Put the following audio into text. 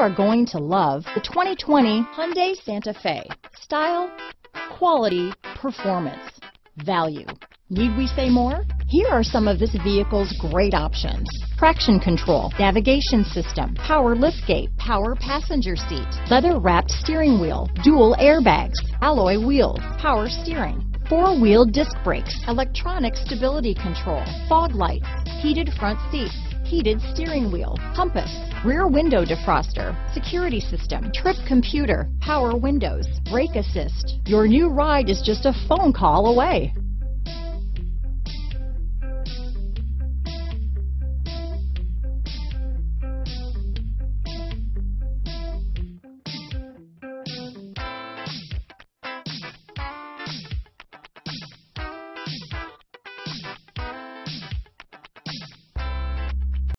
are going to love the 2020 Hyundai Santa Fe. Style, quality, performance, value. Need we say more? Here are some of this vehicle's great options. Traction control, navigation system, power liftgate, power passenger seat, leather-wrapped steering wheel, dual airbags, alloy wheels, power steering, four-wheel disc brakes, electronic stability control, fog lights, heated front seats, heated steering wheel, compass, rear window defroster, security system, trip computer, power windows, brake assist. Your new ride is just a phone call away.